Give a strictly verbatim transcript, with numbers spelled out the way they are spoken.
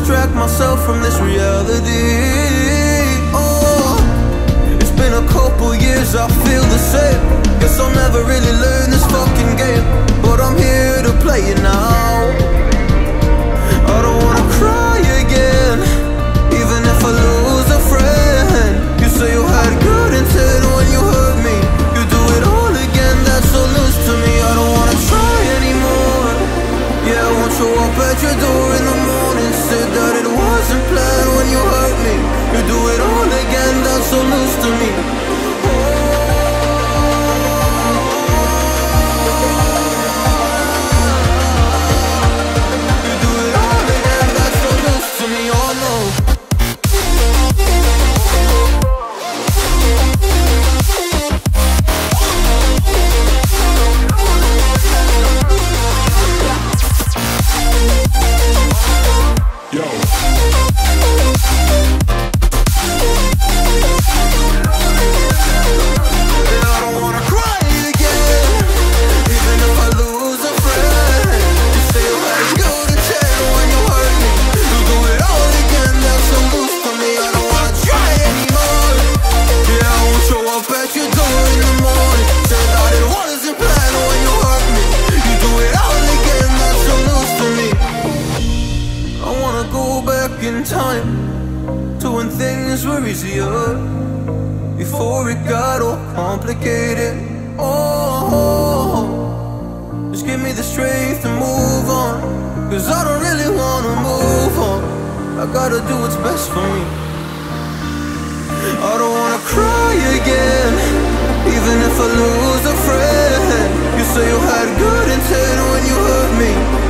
distract myself from this reality. Oh, it's been a couple years, I feel the same. Guess I'll never really learn this fucking game, but I'm here to play it now. I don't wanna cry again, even if I lose a friend. You say you had good intent when you hurt me. You do it all again, that's all loose to me. I don't wanna try anymore. Yeah, I won't show up at your door in the morning. Said that it wasn't planned when you hurt me. You do it all again, that's all loose to me. Even if I lose a friend, you say you had good intent when you hurt me.